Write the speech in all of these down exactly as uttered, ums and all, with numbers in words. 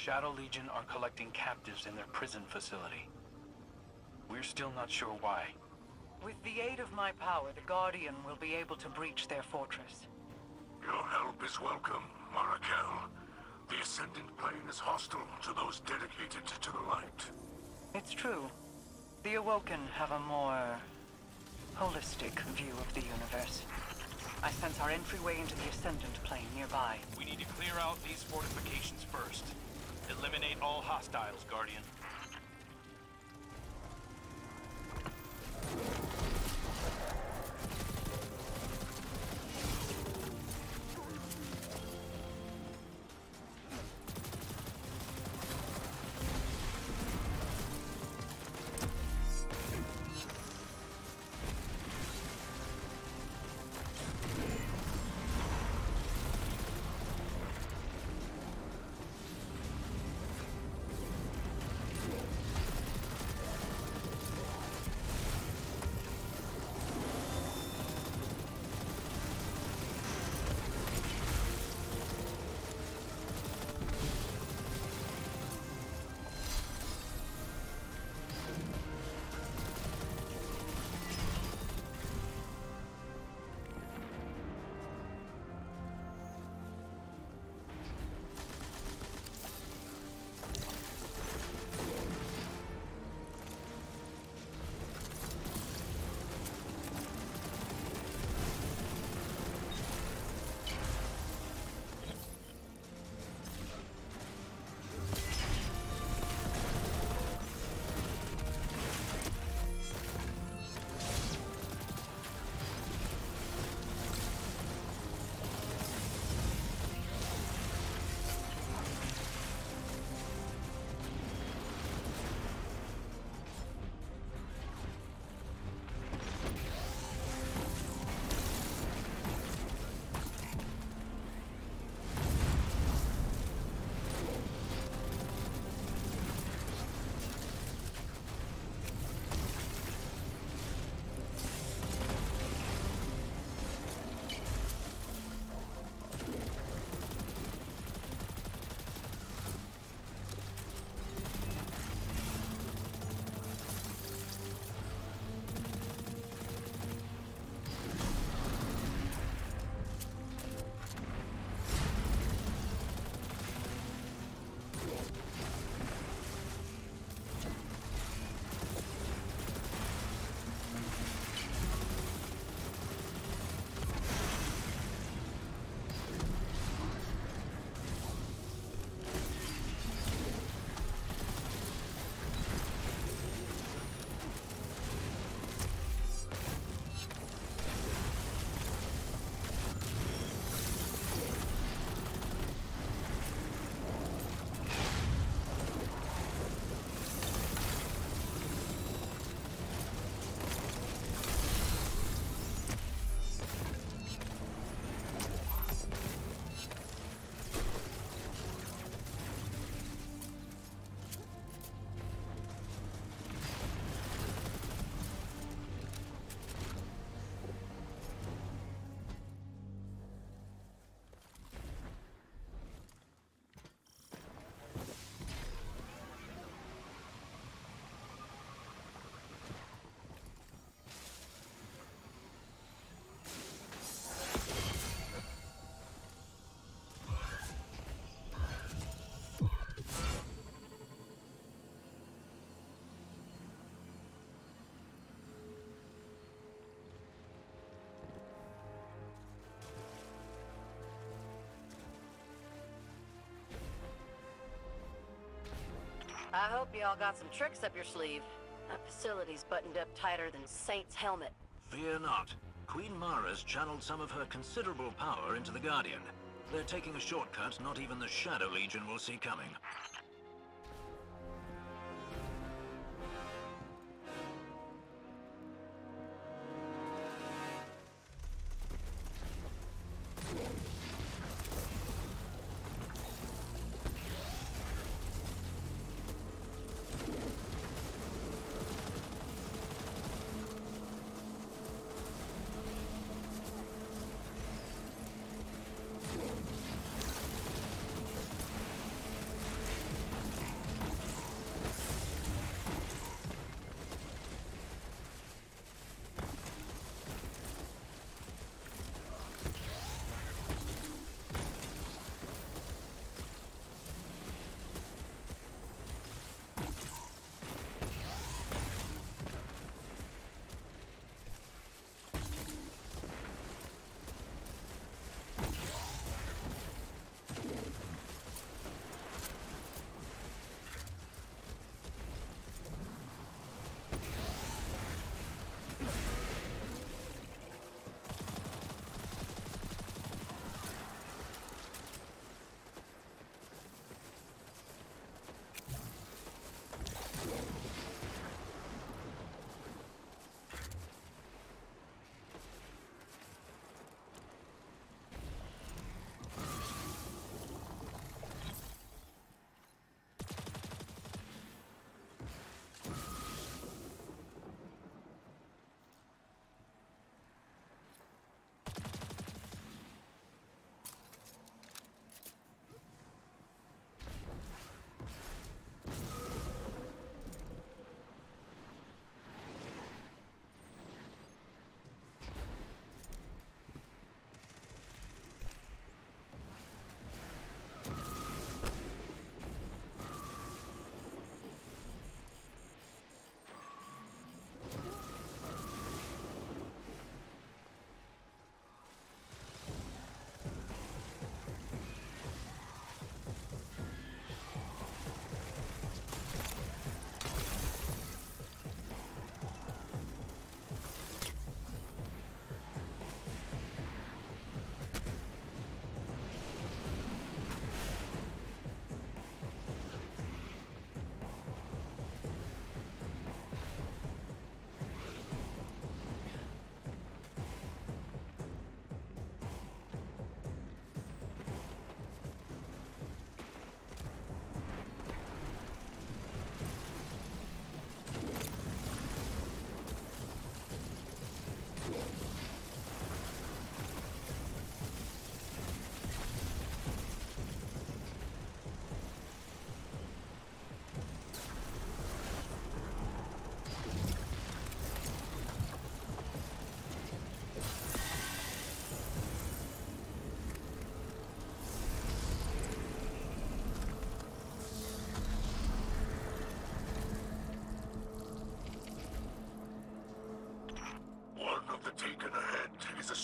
Shadow Legion are collecting captives in their prison facility. We're still not sure why. With the aid of my power, the Guardian will be able to breach their fortress. Your help is welcome, Maraquel. The Ascendant Plane is hostile to those dedicated to the light. It's true. The Awoken have a more holistic view of the universe. I sense our entryway into the Ascendant Plane nearby. We need to clear out these fortifications first. Eliminate all hostiles, Guardian. I hope y'all got some tricks up your sleeve. That facility's buttoned up tighter than Saint's helmet. Fear not. Queen Mara's channeled some of her considerable power into the Guardian. They're taking a shortcut not even the Shadow Legion will see coming.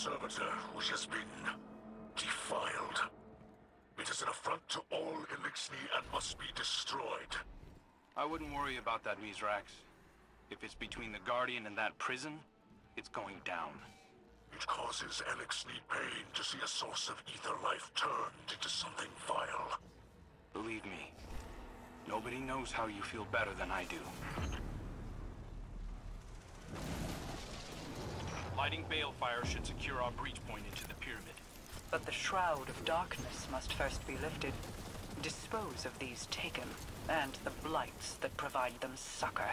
servitor which has been defiled. It is an affront to all Eliksni and must be destroyed. I wouldn't worry about that, Misrax. If it's between the Guardian and that prison, it's going down. It causes Eliksni pain to see a source of ether life turned into something vile. Believe me, nobody knows how you feel better than I do. Lighting balefire should secure our breach point into the pyramid. But the shroud of darkness must first be lifted. Dispose of these taken, and the blights that provide them succor.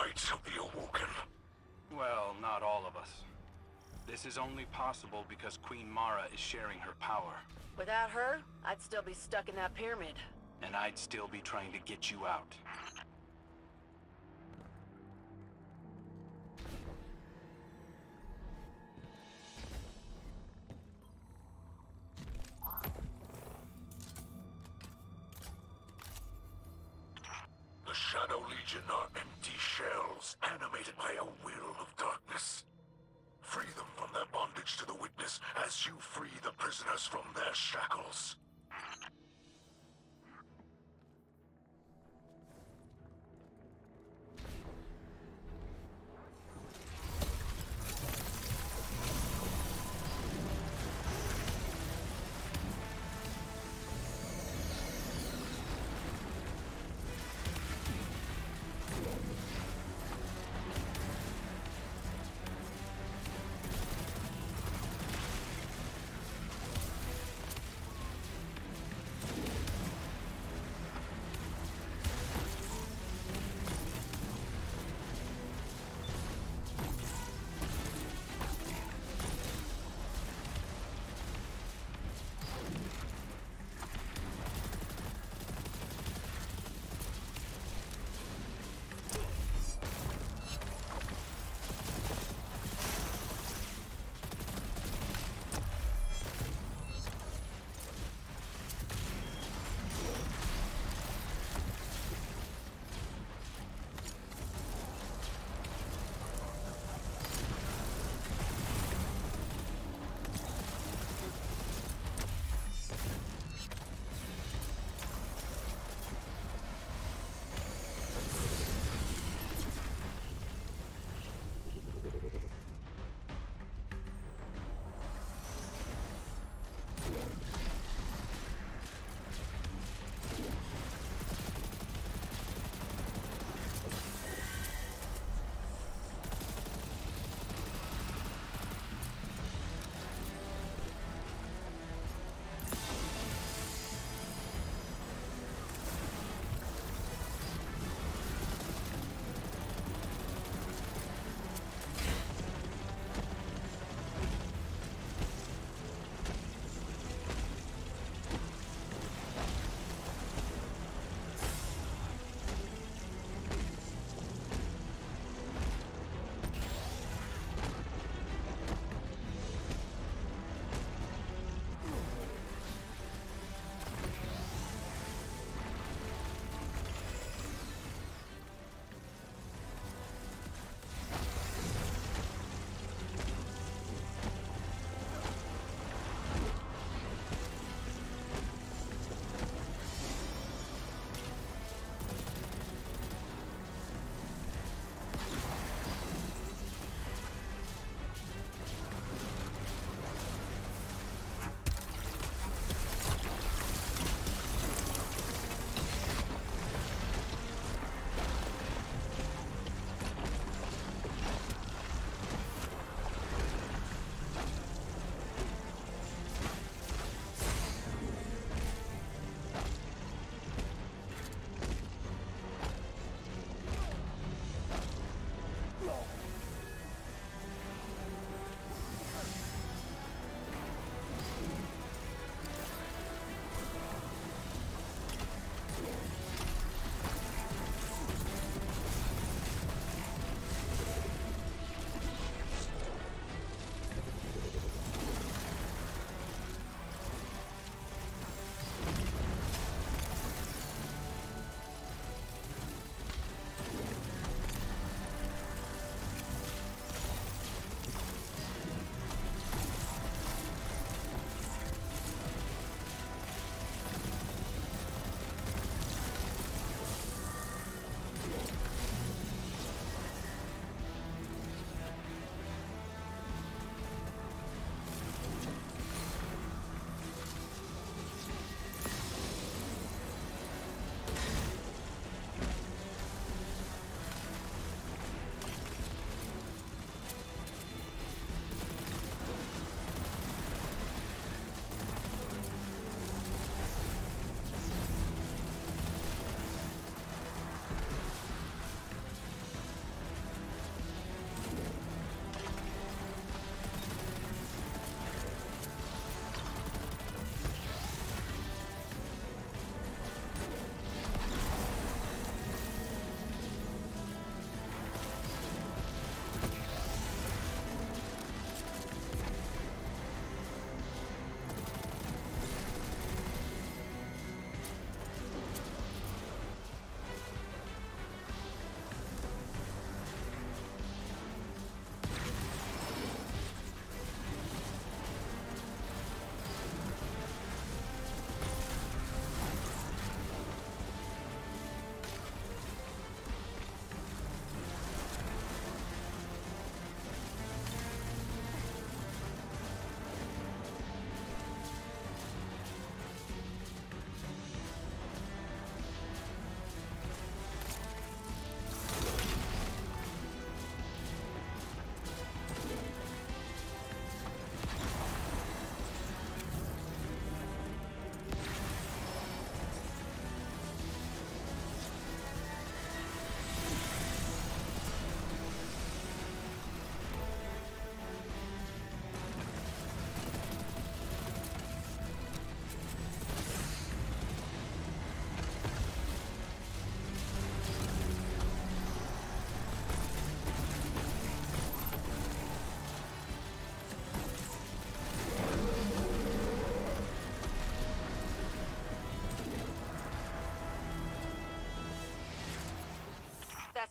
Blights of the Awoken. Well, not all of us. This is only possible because Queen Mara is sharing her power. Without her, I'd still be stuck in that pyramid. And I'd still be trying to get you out. The Shadow Legion are empty shells, animated by a will of darkness. Free them from their bondage to the Witness, as you free the prisoners from their shackles.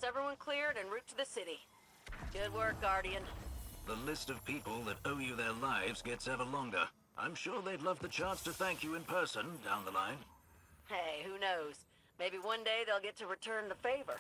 That's everyone cleared and route to the city. Good work, Guardian. The list of people that owe you their lives gets ever longer. I'm sure they'd love the chance to thank you in person down the line. Hey, who knows? Maybe one day they'll get to return the favor.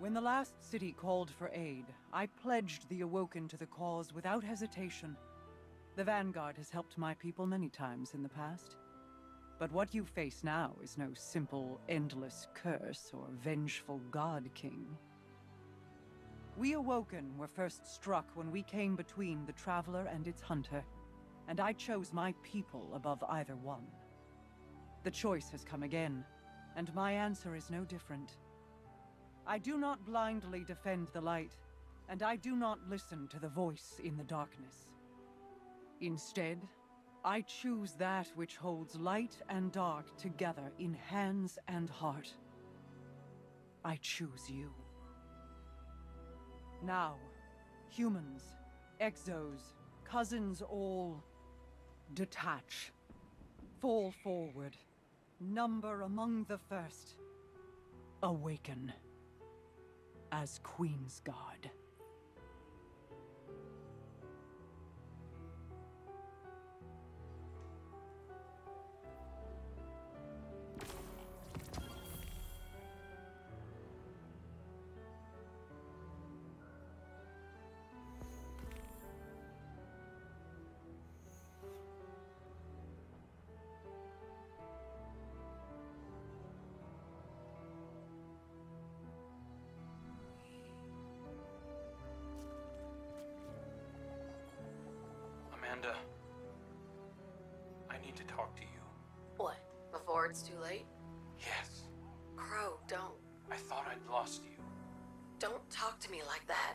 When the last city called for aid, I pledged the Awoken to the cause without hesitation. The Vanguard has helped my people many times in the past. But what you face now is no simple, endless curse or vengeful God King. We Awoken were first struck when we came between the Traveler and its hunter, and I chose my people above either one. The choice has come again, and my answer is no different. I do not blindly defend the light, and I do not listen to the voice in the darkness. Instead, I choose that which holds light and dark together in hands and heart. I choose you. Now, humans, exos, cousins all, detach. Fall forward. Number among the first. Awaken. As Queen's Guard. I need to talk to you. What? Before it's too late? Yes. Crow, don't. I thought I'd lost you. Don't talk to me like that.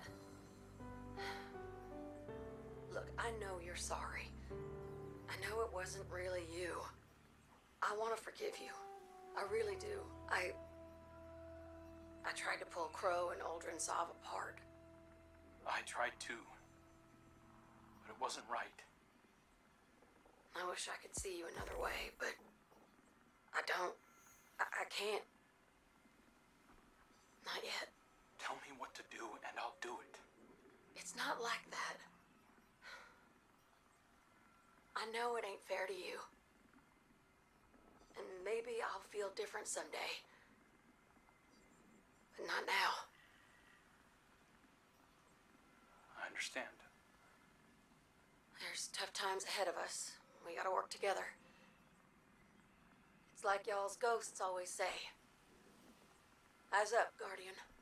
Look, I know you're sorry. I know it wasn't really you. I want to forgive you. I really do. I... I tried to pull Crow and Uldren Sov apart. I tried too. But it wasn't right. I wish I could see you another way, but I don't. I, I can't. Not yet. Tell me what to do, and I'll do it. It's not like that. I know it ain't fair to you. And maybe I'll feel different someday. But not now. I understand. There's tough times ahead of us. We gotta work together. It's like y'all's ghosts always say. Eyes up, Guardian.